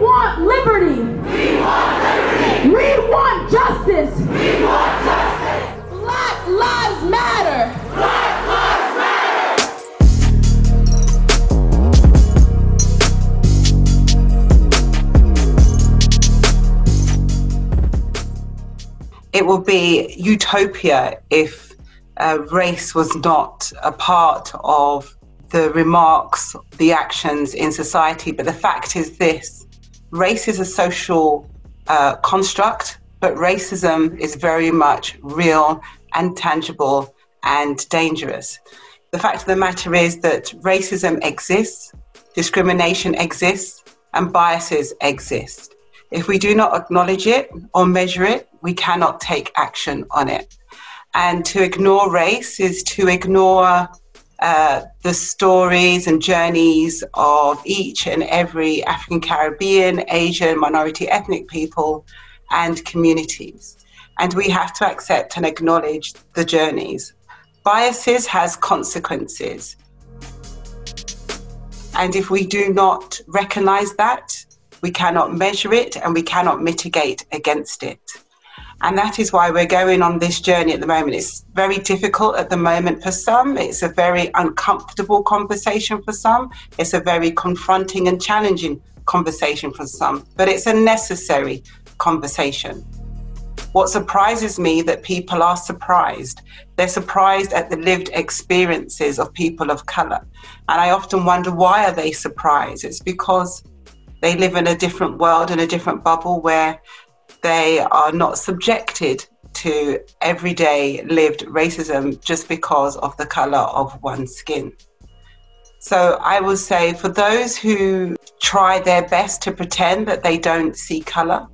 want liberty. We want liberty. We want justice. We want justice. Black lives matter. Black lives matter. It would be utopia if race was not a part of the remarks, the actions in society. But the fact is this, race is a social construct, but racism is very much real and tangible and dangerous. The fact of the matter is that racism exists, discrimination exists, and biases exist. If we do not acknowledge it or measure it, we cannot take action on it. And to ignore race is to ignore the stories and journeys of each and every African, Caribbean, Asian, minority ethnic people and communities. And we have to accept and acknowledge the journeys. Biases has consequences. And if we do not recognize that, we cannot measure it and we cannot mitigate against it. And that is why we're going on this journey at the moment. It's very difficult at the moment for some. It's a very uncomfortable conversation for some. It's a very confronting and challenging conversation for some, but it's a necessary conversation. What surprises me that people are surprised. They're surprised at the lived experiences of people of color. And I often wonder, why are they surprised? It's because they live in a different world, in a different bubble where they are not subjected to everyday lived racism just because of the colour of one's skin. So I will say for those who try their best to pretend that they don't see colour,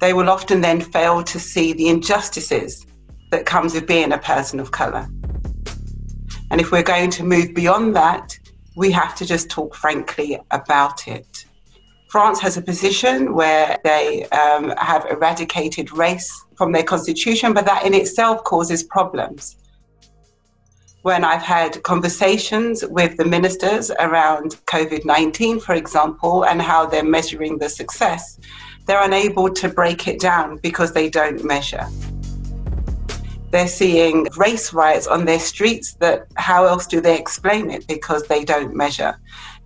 they will often then fail to see the injustices that comes with being a person of colour. And if we're going to move beyond that, we have to just talk frankly about it. France has a position where they have eradicated race from their constitution, but that in itself causes problems. When I've had conversations with the ministers around COVID-19, for example, and how they're measuring the success, they're unable to break it down because they don't measure. They're seeing race riots on their streets that how else do they explain it because they don't measure.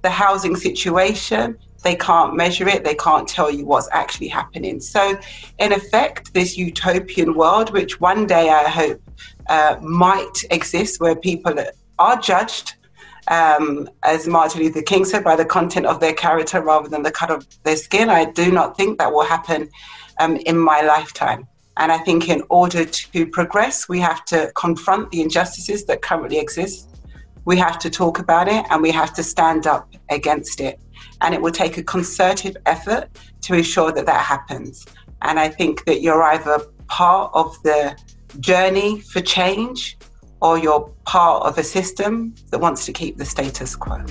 The housing situation, they can't measure it, they can't tell you what's actually happening. So in effect, this utopian world, which one day I hope might exist, where people are judged, as Martin Luther King said, by the content of their character rather than the colour of their skin, I do not think that will happen in my lifetime. And I think in order to progress, we have to confront the injustices that currently exist. We have to talk about it and we have to stand up against it. And it will take a concerted effort to ensure that that happens. And I think that you're either part of the journey for change or you're part of a system that wants to keep the status quo.